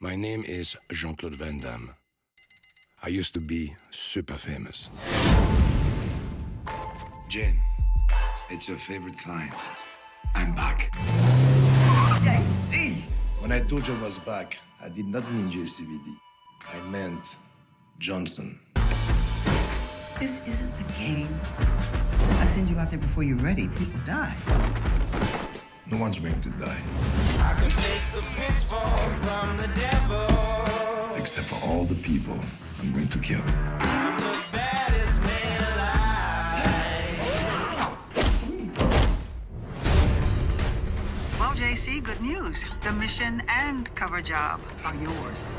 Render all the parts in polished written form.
My name is Jean-Claude Van Damme. I used to be super famous. Jane, it's your favorite client. I'm back. JC! When I told you I was back, I did not mean JCVD. I meant Johnson. This isn't a game. I send you out there before you're ready. People die. No one's meant to die. I can take the pitchfork from the devil. Except for all the people I'm going to kill. I'm the baddest man alive. Well, JC, good news. The mission and cover job are yours.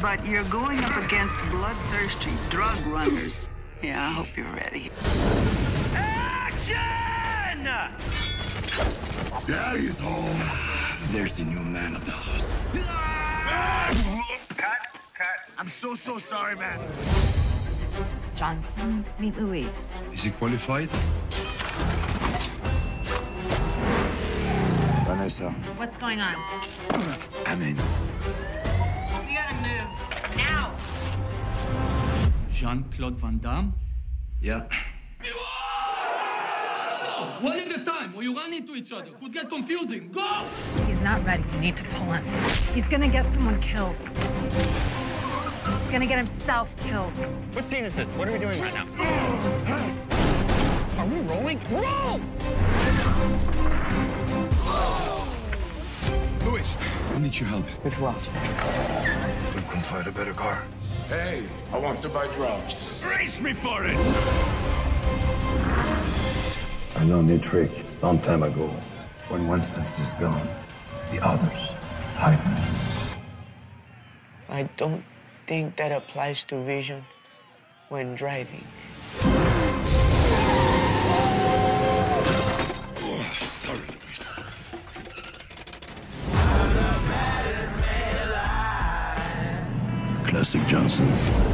But you're going up against bloodthirsty drug runners. Yeah, I hope you're ready. Action! Daddy's home. There's the new man of the house. Cut. I'm so sorry, man. Johnson, meet Luis. Is he qualified? Vanessa. What's going on? I'm in. You gotta move. Now! Jean-Claude Van Damme? Yeah. One at a time, or you run into each other. Could get confusing. Go! He's not ready. You need to pull him. He's gonna get someone killed. He's gonna get himself killed. What scene is this? What are we doing right now? Are we rolling? Roll! Luis, I need your help. With what? We can find a better car. Hey, I want to buy drugs. Race me for it! I learned a trick long time ago. When one sense is gone, the others hide it. I don't think that applies to vision when driving. Oh, sorry, Luis. Classic Johnson.